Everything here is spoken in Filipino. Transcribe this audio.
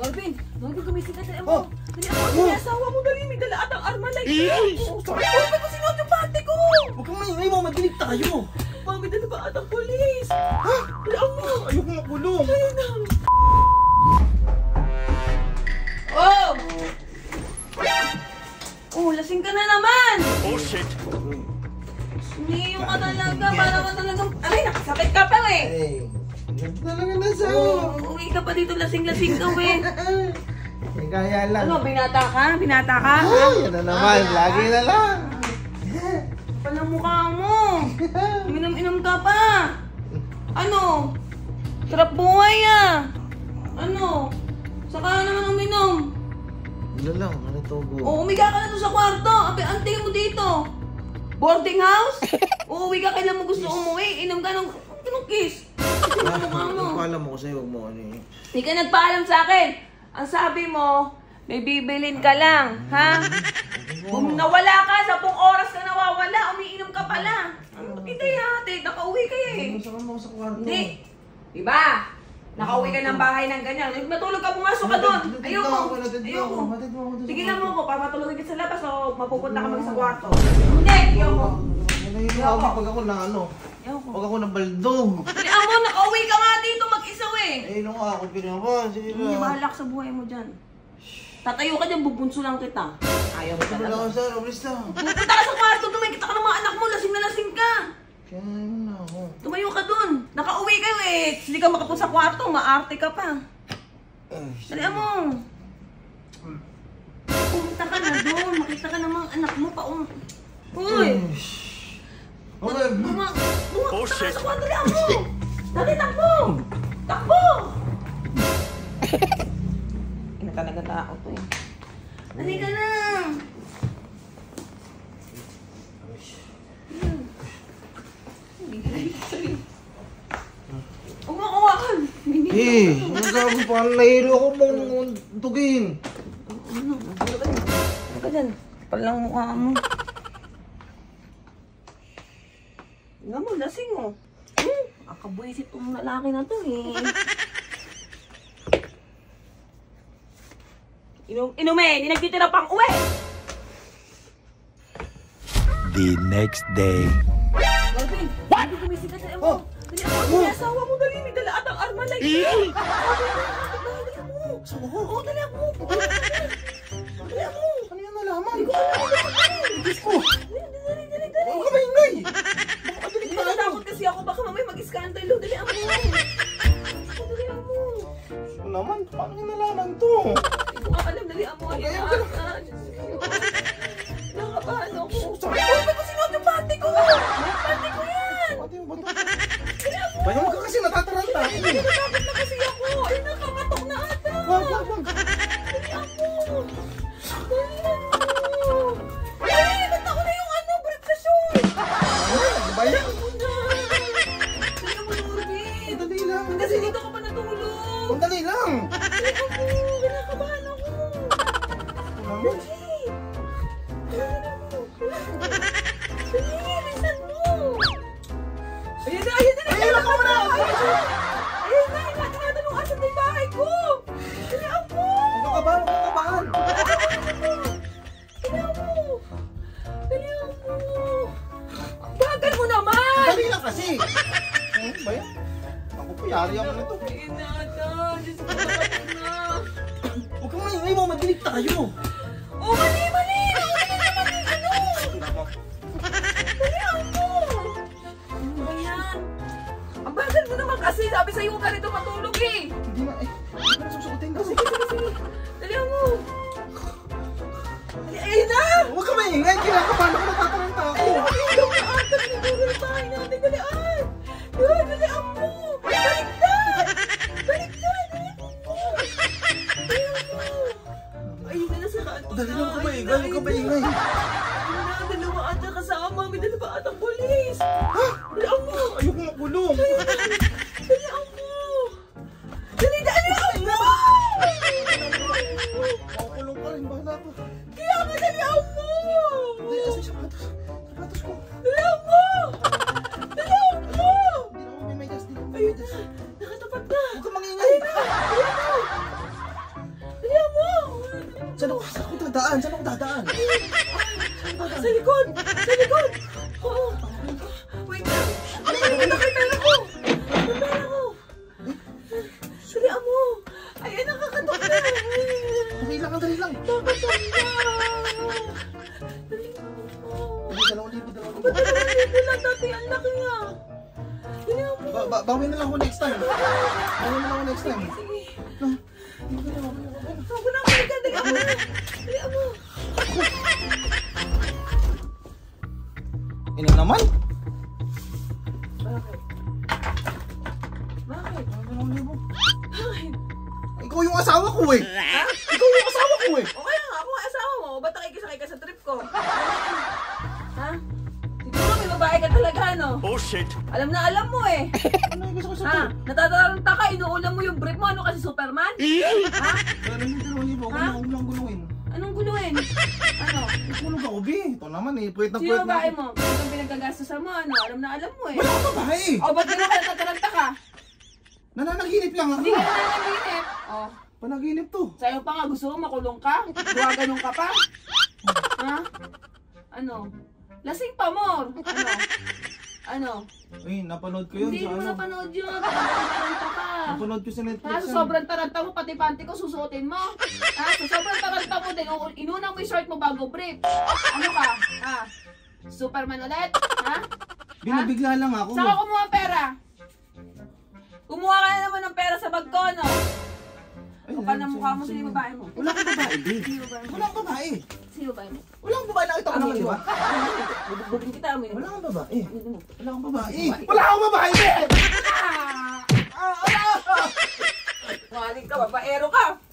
Marvin, Marvin, gumising ka tayo mo. Kaya ako, may asawa mo, dali, may dala at ang arma na ito. Marvin, kung sino ang pati ko? Huwag kang maingay mo, magdinig tayo. Mami, dala ba at ang polis? Ha? Kaya mo. Ayaw ko makulong. Kaya na. Oh! Oh, lasing ka na naman. Oh, shit. Sumiyo ka talaga, para ka talagang... Aray, nakasakit ka pa eh. Hey. Talaga na sa'yo. Oh, uwi ka pa dito, lasing-lasing ka, we. May kaya lang. Ano, binata ka? Binata ka? Ay, yan na naman. Lagi na lang. Palang mukha mo. Minom-inom ka pa. Ano? Sarap buhay ah. Ano? Saka naman uminom. Wala lang, ano to go? O, umiga ka na doon sa kwarto. Antayin mo dito. Boarding house? Uuwi ka kailan mo gusto umuwi. Inom ka ng... kiss. Nagpaalam mo kasi huwag mo ano eh. Hindi ka nagpaalam sa akin. Ang sabi mo, may bibilin ka lang, ha? Kung nawala ka, 10 oras ka nawawala, umiinom ka pala. Ano kita yate? Nakauwi ka eh. Saan mo sa kwarto? Hindi. Diba? Nakauwi ka ng bahay ng ganyan. Matulog ka, pumasok ka doon. Ayoko. Ayoko. Tigilan mo ko, papatulogin kita sa labas o mapupunta ka mag sa kwarto. Hindi, ayoko. Ayoko. Pag ako na ano. Huwag ako nabaldog. Kailangan mo, nakauwi ka nga dito mag-isa eh. Eh, nung ako pinawa, sige na. Hindi mahalak sa buhay mo dyan. Tatayo ka dyan, bubunso lang kita. Ayaw mo talaga. Wala ko sir, oblis lang. Pupunta ka sa kwarto, dumikita ka ng mga anak mo, lasing na lasing ka. Kaya yun na ako. Tumayo ka dun. Nakauwi kayo eh. Hindi ka makapunta sa kwarto, maarte ka pa. Kailangan mo. Pumunta ka na dun, makita ka ng mga anak mo pa. Uy! Okay. Oh, shit. Takbo, takbo! Ina talaga tao to eh. Dali ka na! Umakuha ka! Eh, ang sabi pa, nahilo ako bang tugin. Ano? Ano ka dyan? Palang mukha mo. Nga mo, lasing oh. Akabuisit itong lalaki na to eh. Inumin! Di nagtitira pang uwi! The next day. Marvin! What? Hindi gumising ka sa'yo mo. Kaya ako, may asawa mo, dali. May dala at ang arma na ito. Dali mo! Oo, dali mo! Dali mo! Ano yung nalaman? Hindi ko alam. Dali! Huwag ka maingay! Kasi ako baka mamay mag-iskandalo. Dali ako. Dali ako. Ano naman? Paano yung nalaman to? Hindi ko alam. Dali ako. Dali ako. Nakabahal ako. Uy! Kasi noon yung pati ko! Pati ko yan! Pati yung bato. Dali ako. Bayan ka kasi natataranta. Nagagapit na kasi ako. Ay nakamatok na ata. Wag. Dali ako. Dali ako. Ay! Ba't ako na yung ano? Breksasyon! Bayan ko. Kasi dito ka pa natulog! Ang dali lang! Dali ako! Kinakabahan ako! Dali! Dali! Bisan mo! Ayan na! Ayan na! Ayan ako na! Ayan na! Imatado ng asan na yung bahay ko! Dali ako! Kinakabahan! Kinakabahan! Dali ako! Dali ako! Bagal mo naman! Dali lang kasi! Ano ba yan? Yari ako na ito. Ayun na ata. Diyos ko kapatid na. Huwag kang maingay mo. Madinig tayo. Oh, mali. Ano? Dali ako. Ano ba yan? Ang bagal mo naman kasi. Sabi sa'yo huwag ka rito matulog eh. Hindi na eh. Hindi ka nasusukutin ko. Sige. Dali ako. Ayun na. Huwag kang maingay. Kinakabahan ako. Natataranta ako. Ayun na ata. Nagulong tayo natin. Dalian. Dali ako. Dali lang kumaingay, huwag ka maingay. Dalawa ata kasama, may dalawa atang polis. Ha? Dali ako. Ayaw ko makulong. Dali ako. Dali ako. Makulong ka rin, bahala ako. Kaya ka, dali ako. Dali, asa yung sapatos ko. Dali ako. Dali ako. Hindi ako may mayas, hindi ako may mayas. Nakatapat na. Huwag ka maingay. Dali ako. Diyan ako dadaan. Sa likod! Sa likod! Oo! Wait lang! Ano ba yung nakapera ko? Sulian mo! Ayan, nakakatok na! Dali lang! Nakakatok na! Dali mo! Dalawang libo! Ba't dalawang lang dati? Ang laki nga! Dali mo! Bawin na lang ako next time! Sige! Dali mo! Ina naman? Bakit? Bakit? Ikaw yung asawa ko eh! Ha? Ikaw yung asawa ko eh! O kaya nga, ako ang asawa mo, ba't nakikisakay ka sa trip ko? Ha? Siguro may babae ka talaga, no? Oh shit! Alam na alam mo eh! Ano yung gusto ko sa trip? Ha? Natataranta ka, inuulam mo yung brief mo, ano kasi Superman? Ha? Pero yung $2,000, ako na ulang guluin. Anong guluin? Ano? Nagulog ako, B. Ito naman eh. Puwit na puwit na. Sino bae mo? Ito pinagkagastusan mo, ano? Alam na alam mo eh. Wala ka bae! O, ba't gano'n ka natataranta ka? Nananaginip lang ako. Hindi ka nananaginip. O. Panaginip to. Sa'yo pa nga, gusto mo makulong ka? Duwaganong ka pa? Ha? Ano? Lasing pa, Mor. Ano? Uy, napanood ko yun. Hindi mo napanood yun. Taranta ka. Napanood ko sa Netflix. Ha? Sobrang taranta mo, pati panty ko susuotin mo. Ha? Sobrang taranta mo din. Inuna mo yung short mo bago brief. Ano ka? Ha? Superman ulit? Ha? Binibigla lang ako. Saan ka kumuha pera? Kumuha ka na naman ng pera sa bag ko, no? Kapal na mukha mo, sino yung babae mo? Walang babae, babe. Walang babae. Sino babae mo? Walang babae, nakita ko naman, di ba? Bubugin kita, amin mo. Walang babae. Walang babae. Walang babae, babe! Walang babae, babe! Walang babae, babe! Walang babae, babe!